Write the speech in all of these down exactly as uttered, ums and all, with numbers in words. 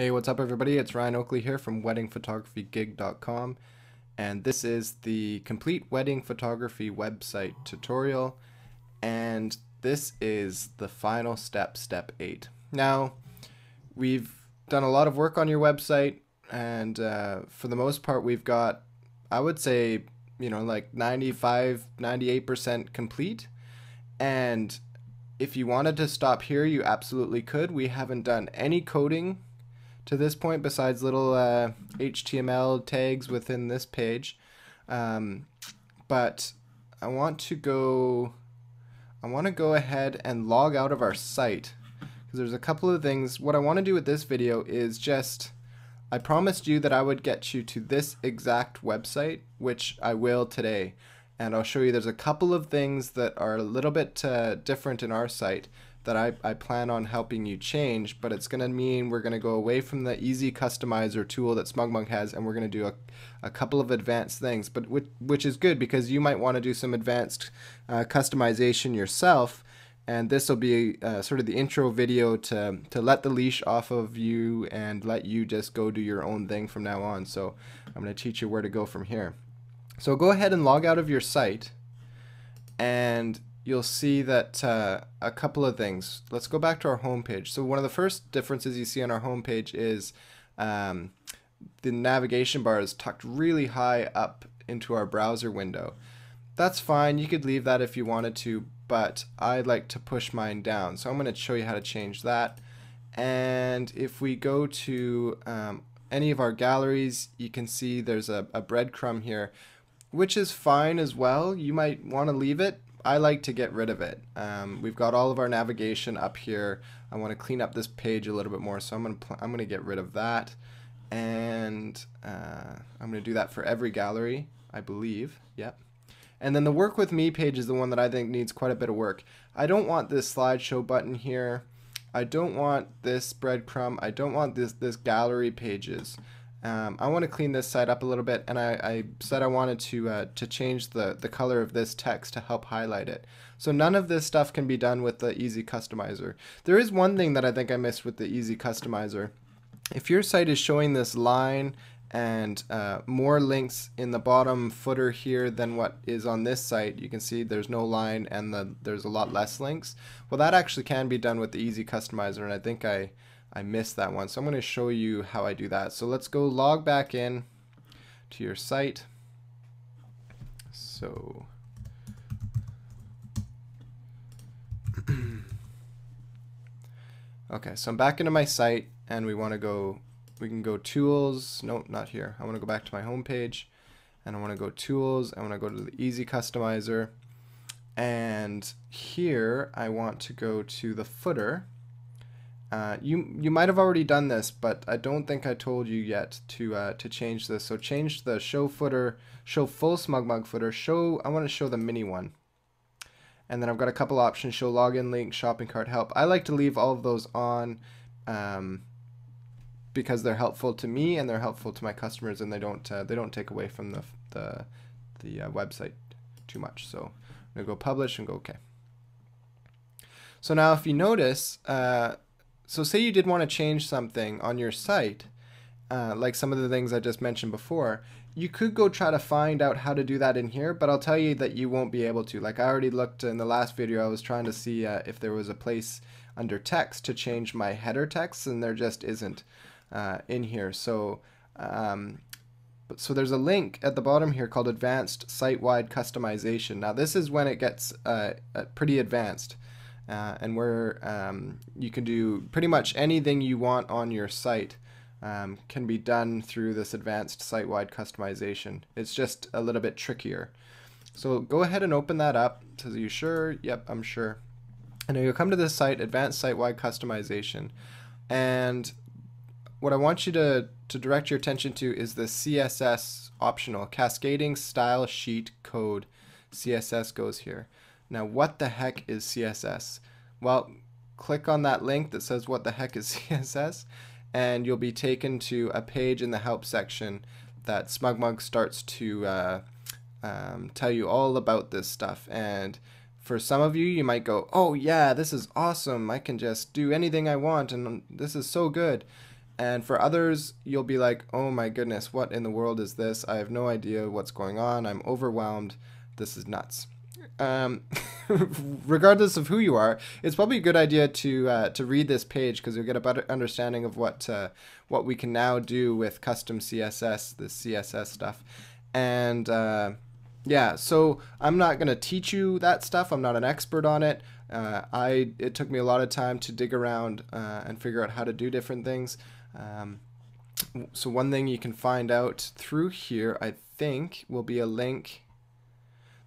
Hey, what's up everybody? It's Ryan Oakley here from Wedding Photography Gig dot com, and this is the complete wedding photography website tutorial, and this is the final step, step eight. Now, we've done a lot of work on your website, and uh, for the most part we've got, I would say, you know, like ninety-five, ninety-eight percent complete, and if you wanted to stop here, you absolutely could. We haven't done any coding to this point, besides little uh, H T M L tags within this page, um, but I want to go. I want to go ahead and log out of our site because there's a couple of things. What I want to do with this video is just. I promised you that I would get you to this exact website, which I will today, and I'll show you. There's a couple of things that are a little bit uh, different in our site that I, I plan on helping you change, but it's going to mean we're going to go away from the easy customizer tool that SmugMug has, and we're going to do a, a couple of advanced things, but which, which is good because you might want to do some advanced uh, customization yourself, and this will be uh, sort of the intro video to, to let the leash off of you and let you just go do your own thing from now on. So I'm going to teach you where to go from here. So go ahead and log out of your site, and you'll see that uh, a couple of things. Let's go back to our home page. So one of the first differences you see on our home page is um, the navigation bar is tucked really high up into our browser window. That's fine, you could leave that if you wanted to, but I'd like to push mine down. So I'm going to show you how to change that. And if we go to um, any of our galleries, you can see there's a, a breadcrumb here, which is fine as well. You might want to leave it. I like to get rid of it. Um, we've got all of our navigation up here. I want to clean up this page a little bit more, so I'm going to I'm going to get rid of that, and uh, I'm going to do that for every gallery, I believe. Yep. And then the Work With Me page is the one that I think needs quite a bit of work. I don't want this slideshow button here. I don't want this breadcrumb. I don't want this this gallery pages. Um, I want to clean this side up a little bit, and I, I said I wanted to uh, to change the, the color of this text to help highlight it. So none of this stuff can be done with the Easy Customizer. There is one thing that I think I missed with the Easy Customizer. If your site is showing this line and uh, more links in the bottom footer here than what is on this site, you can see there's no line and the, there's a lot less links. Well, that actually can be done with the Easy Customizer, and I think I I missed that one, so I'm going to show you how I do that. So let's go log back in to your site. So okay, so I'm back into my site, and we want to go, we can go tools, nope, not here. I want to go back to my home page, and I want to go tools, I want to go to the Easy Customizer, and here I want to go to the footer. Uh, you you might have already done this, but I don't think I told you yet to uh, to change this. So change the show footer, show full SmugMug footer, show. I want to show the mini one, and then I've got a couple options: show login link, shopping cart, help. I like to leave all of those on um, because they're helpful to me and they're helpful to my customers, and they don't uh, they don't take away from the the the uh, website too much. So I'm gonna go publish and go okay. So now if you notice. Uh, So say you did want to change something on your site, uh, like some of the things I just mentioned before, you could go try to find out how to do that in here, but I'll tell you that you won't be able to. Like I already looked in the last video, I was trying to see uh, if there was a place under text to change my header text, and there just isn't uh, in here. So, um, but, so there's a link at the bottom here called Advanced Site-Wide Customization. Now this is when it gets uh, pretty advanced. Uh, and where um, you can do pretty much anything you want on your site um, can be done through this advanced site-wide customization. It's just a little bit trickier. So go ahead and open that up. It says, are you sure? Yep, I'm sure. And now you'll come to this site, advanced site-wide customization. And what I want you to, to direct your attention to is the C S S optional, cascading style sheet code. C S S goes here. Now what the heck is C S S? Well, click on that link that says what the heck is C S S, and you'll be taken to a page in the help section that SmugMug starts to uh, um, tell you all about this stuff. And for some of you, you might go, oh yeah, this is awesome, I can just do anything I want, and this is so good. And for others, you'll be like, oh my goodness, what in the world is this? I have no idea what's going on. I'm overwhelmed. This is nuts. Um, regardless of who you are, it's probably a good idea to uh, to read this page, because you'll get a better understanding of what uh, what we can now do with custom C S S, the C S S stuff. And uh, yeah, so I'm not going to teach you that stuff. I'm not an expert on it. Uh, I it took me a lot of time to dig around uh, and figure out how to do different things. Um, so one thing you can find out through here, I think, will be a link.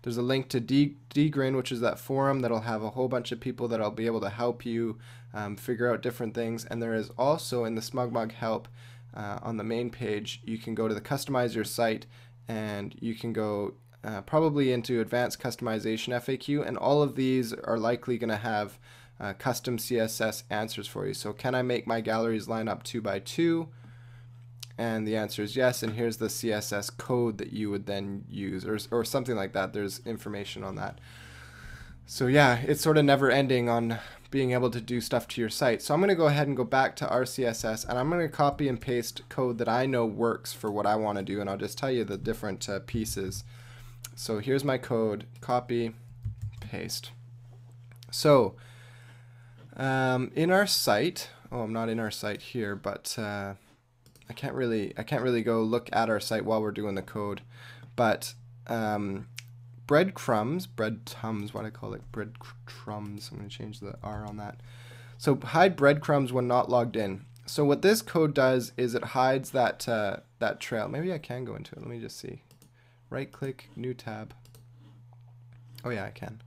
There's a link to D Grin, which is that forum that'll have a whole bunch of people that'll be able to help you um, figure out different things. And there is also in the SmugMug help uh, on the main page, you can go to the customize your site, and you can go uh, probably into advanced customization F A Q. And all of these are likely going to have uh, custom C S S answers for you. So can I make my galleries line up two by two? And the answer is yes, and here's the C S S code that you would then use, or, or something like that. There's information on that. So yeah, it's sort of never ending on being able to do stuff to your site. So I'm going to go ahead and go back to our C S S, and I'm going to copy and paste code that I know works for what I want to do, and I'll just tell you the different uh, pieces. So here's my code, copy, paste. So um, in our site, oh, I'm not in our site here, but uh, I can't really I can't really go look at our site while we're doing the code, but um, breadcrumbs, breadtums, what I call it, breadcrumbs. I'm going to change the R on that. So hide breadcrumbs when not logged in. So what this code does is it hides that uh, that trail. Maybe I can go into it. Let me just see. Right click, new tab. Oh yeah, I can.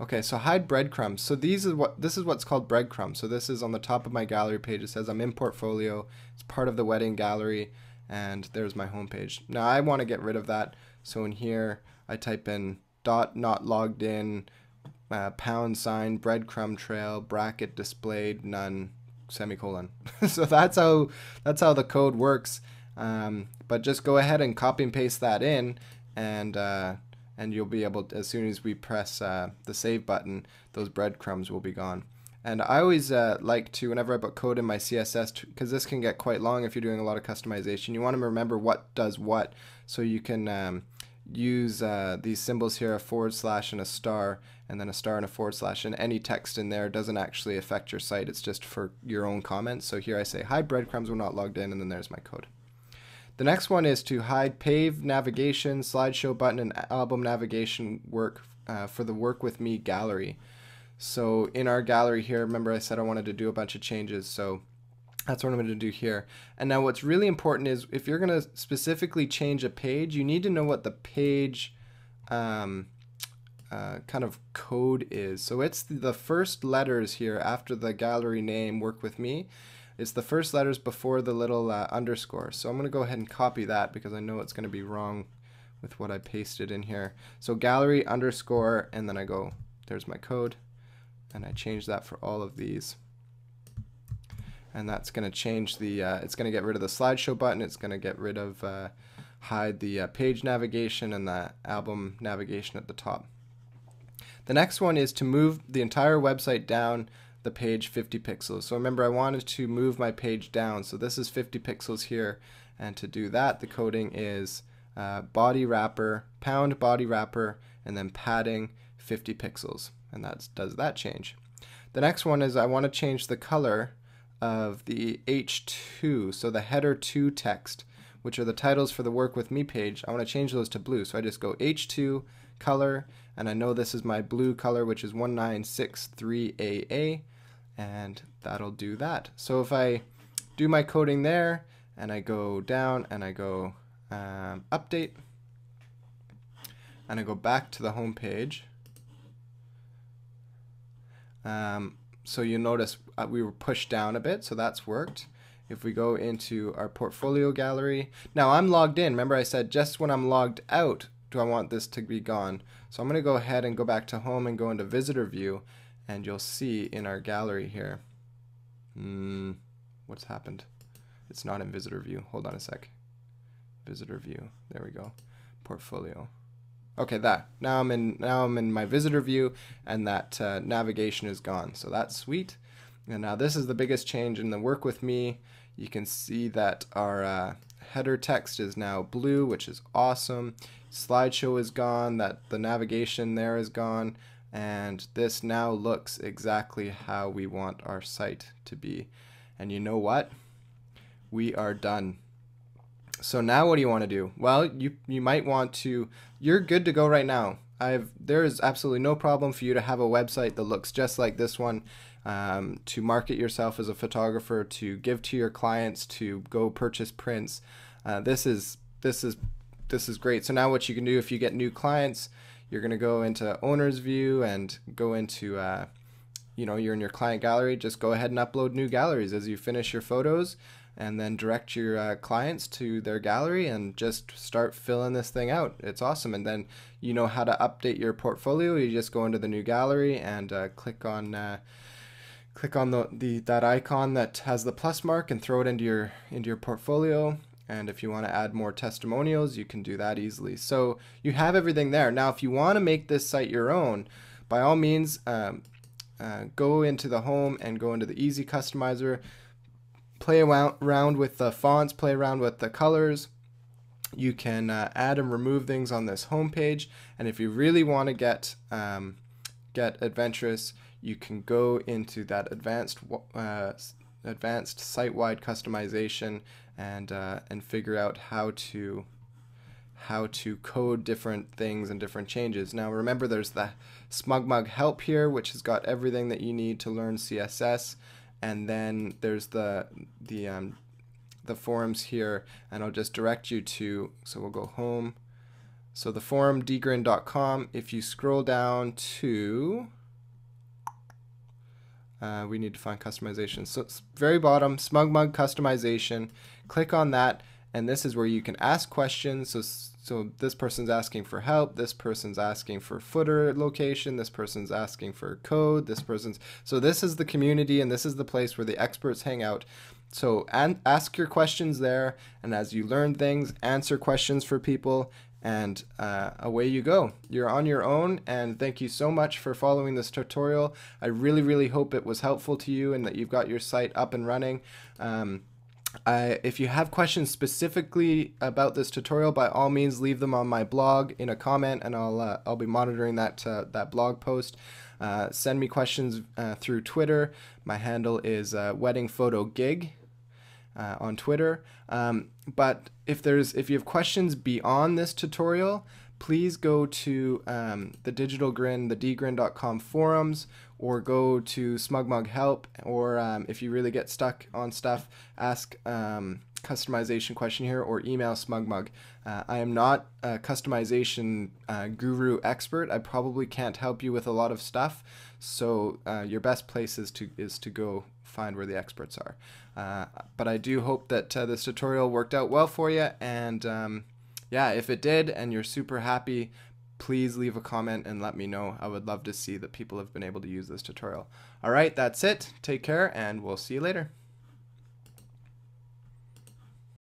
Okay, so hide breadcrumbs. So these is what this is what's called breadcrumbs. So this is on the top of my gallery page. It says I'm in portfolio. It's part of the wedding gallery, and there's my home page. Now I want to get rid of that. So in here, I type in dot not logged in, uh, pound sign breadcrumb trail bracket displayed none semicolon. So that's how that's how the code works. Um, but just go ahead and copy and paste that in, and. Uh, And you'll be able to, as soon as we press uh, the save button, those breadcrumbs will be gone. And I always uh, like to, whenever I put code in my C S S, because this can get quite long if you're doing a lot of customization, you want to remember what does what. So you can um, use uh, these symbols here, a forward slash and a star, and then a star and a forward slash. And any text in there doesn't actually affect your site. It's just for your own comments. So here I say, hi, breadcrumbs, we're not logged in, and then there's my code. The next one is to hide pave navigation, slideshow button, and album navigation work uh, for the Work With Me gallery. So in our gallery here, remember I said I wanted to do a bunch of changes, so that's what I'm going to do here. And now what's really important is if you're going to specifically change a page, you need to know what the page um, uh, kind of code is. So it's the first letters here after the gallery name, Work With Me. It's the first letters before the little uh, underscore. So I'm going to go ahead and copy that because I know it's going to be wrong with what I pasted in here. So gallery underscore, and then I go, there's my code, and I change that for all of these. And that's going to change the, uh, it's going to get rid of the slideshow button, it's going to get rid of, uh, hide the uh, page navigation and the album navigation at the top. The next one is to move the entire website down the page fifty pixels. So remember I wanted to move my page down, so this is fifty pixels here, and to do that the coding is uh, body wrapper, pound body wrapper, and then padding fifty pixels, and that does that change. The next one is I want to change the color of the H two, so the header two text, which are the titles for the Work With Me page. I want to change those to blue, so I just go H two color, and I know this is my blue color, which is one nine six three A A. And that'll do that. So if I do my coding there, and I go down, and I go um, update, and I go back to the home page. Um, so you notice uh, we were pushed down a bit, so that's worked. If we go into our portfolio gallery, now I'm logged in. Remember I said just when I'm logged out do I want this to be gone. So I'm going to go ahead and go back to home and go into visitor view. And you'll see in our gallery here, mm, what's happened? It's not in visitor view. Hold on a sec. Visitor view. There we go. Portfolio. Okay, that. Now I'm in. Now I'm in my visitor view, and that uh, navigation is gone. So that's sweet. And now this is the biggest change in the Work With Me. You can see that our uh, header text is now blue, which is awesome. Slideshow is gone, that the navigation there is gone, and this now looks exactly how we want our site to be. And you know what? We are done. So now what do you want to do? Well, you, you might want to, you're good to go right now. I've, there is absolutely no problem for you to have a website that looks just like this one, um, to market yourself as a photographer, to give to your clients, to go purchase prints. Uh, this is this is this is great. So now what you can do if you get new clients, you're gonna go into owner's view and go into uh, you know, you're in your client gallery. Just go ahead and upload new galleries as you finish your photos, and then direct your uh, clients to their gallery and just start filling this thing out. It's awesome. And then you know how to update your portfolio. You just go into the new gallery and uh, click on uh, click on the, the that icon that has the plus mark and throw it into your into your portfolio. And if you want to add more testimonials, you can do that easily. So you have everything there. Now if you want to make this site your own, by all means, um, uh, go into the home and go into the easy customizer. Play around with the fonts, play around with the colors. You can uh, add and remove things on this home page. And if you really want to get um, get adventurous, you can go into that advanced uh, advanced site-wide customization and uh, and figure out how to how to code different things and different changes. Now remember, there's the SmugMug help here, which has got everything that you need to learn C S S. And then there's the the um, the forums here, and I'll just direct you to. So we'll go home. So the forum, D Grin dot com. If you scroll down to, uh, we need to find customization. So it's very bottom, SmugMug customization. Click on that, and this is where you can ask questions. So so this person's asking for help. This person's asking for footer location. This person's asking for code. This person's, so this is the community, and this is the place where the experts hang out. So and ask your questions there, and as you learn things, answer questions for people, and uh, away you go. You're on your own, and thank you so much for following this tutorial. I really, really hope it was helpful to you and that you've got your site up and running. Um, Uh, if you have questions specifically about this tutorial, by all means leave them on my blog in a comment, and I'll uh, I'll be monitoring that uh, that blog post. Uh, send me questions uh, through Twitter. My handle is uh, WeddingPhotogig uh, on Twitter. Um, but if there's if you have questions beyond this tutorial, please go to um, the DigitalGrin, the D G R I N dot com forums, or go to SmugMug help, or um, if you really get stuck on stuff, ask um, customization question here, or email SmugMug. Uh, I am not a customization uh, guru expert. I probably can't help you with a lot of stuff, so uh, your best place is to is to go find where the experts are. Uh, but I do hope that uh, this tutorial worked out well for you, and um, yeah, if it did and you're super happy, please leave a comment and let me know. I would love to see that people have been able to use this tutorial. All right, that's it. Take care, and we'll see you later.